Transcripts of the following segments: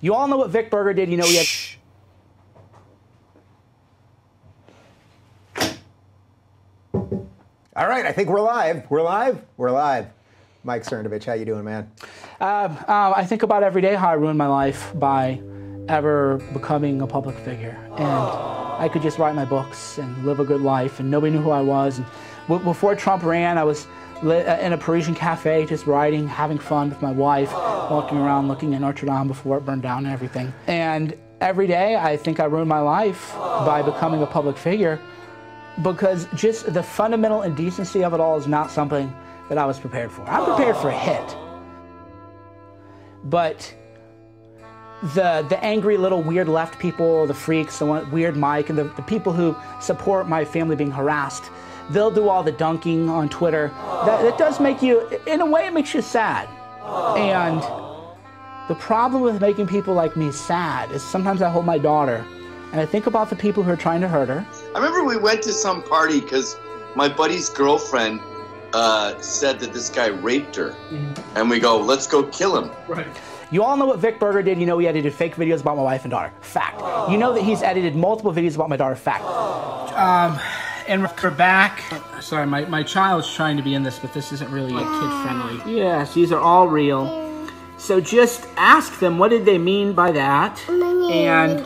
You all know what Vic Berger did. You know he had... Shh. All right, I think we're live. We're live. We're live. Mike Cernovich, how you doing, man? I think about every day how I ruined my life by ever becoming a public figure. And I could just write my books and live a good life, and nobody knew who I was. And before Trump ran, I was in a Parisian cafe, just writing, having fun with my wife, walking around looking at Notre Dame before it burned down and everything. And every day, I think I ruined my life by becoming a public figure, because just the fundamental indecency of it all is not something that I was prepared for. I'm prepared for a hit, but the angry little weird left people, the freaks, the weird Mike, and the people who support my family being harassed, they'll do all the dunking on Twitter. That does make you, in a way, it makes you sad. And the problem with making people like me sad is sometimes I hold my daughter and I think about the people who are trying to hurt her. I remember we went to some party because my buddy's girlfriend said that this guy raped her. Mm-hmm. And we go, let's go kill him. Right. You all know what Vic Berger did. You know he edited fake videos about my wife and daughter. Fact. You know that he's edited multiple videos about my daughter. Fact. And we're back. Sorry, my child's trying to be in this, but this isn't really kid-friendly. Yes, these are all real. So just ask them, what did they mean by that? And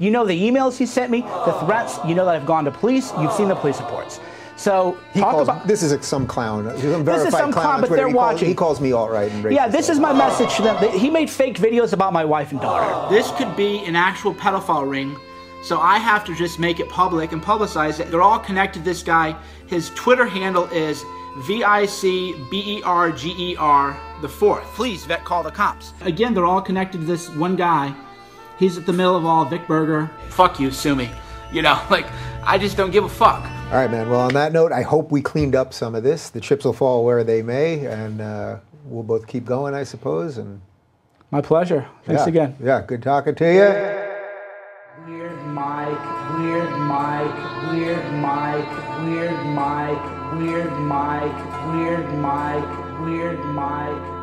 you know the emails he sent me, the threats. You know that I've gone to police. You've seen the police reports. So talk about this is some clown. This is some clown, but they're watching. He calls me alt-right and racist. Yeah, this is my message to them. He made fake videos about my wife and daughter. This could be an actual pedophile ring. So I have to just make it public and publicize it. They're all connected to this guy. His Twitter handle is VicBerger4. Please, vet, call the cops. Again, they're all connected to this one guy. He's at the middle of all, Vic Berger. Fuck you, sue me. You know, like, I just don't give a fuck. All right, man. Well, on that note, I hope we cleaned up some of this. The chips will fall where they may, and we'll both keep going, I suppose. And my pleasure. Thanks again. Yeah, good talking to you. Yeah. Weird Mike, weird Mike, weird Mike, weird Mike, weird Mike, weird Mike, weird Mike.